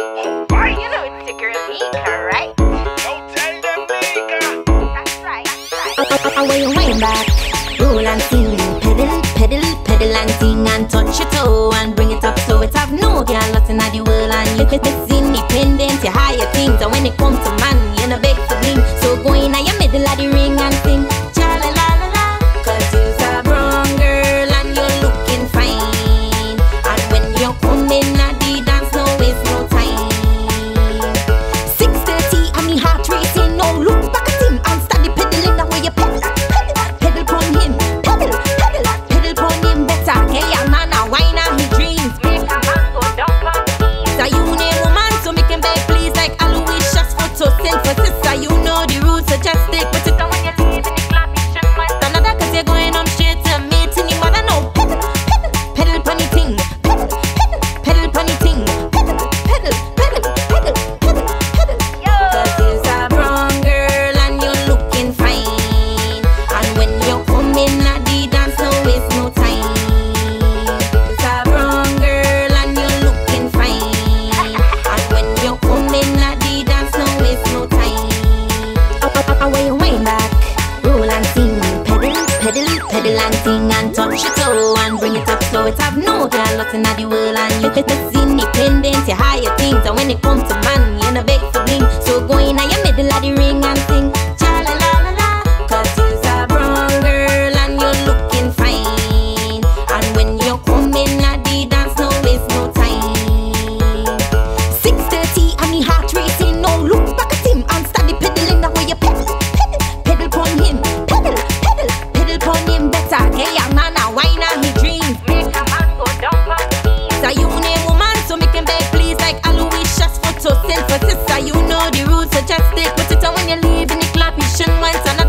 You know it's Tigger and Mika, right? Don't tell them, Mika. That's right, that's right. Away, away, back. Roll and sing. Pedal, pedal, pedal and sing. And touch your toe and bring it up. So it have no girl not in the world. And you get this independent, you higher things. And when it comes to man, you no beg to bling. So go in at your middle of the ring and sing. And touch your toe and bring it up, so it have no girl not in the world. And you get this independence, you higher things. And when it comes to man, you no beg for bling. So go in at your middle of the ring and sing. So, sister, you know the rules, so just stick with it. And when you leave in the clap, you shouldn't want to.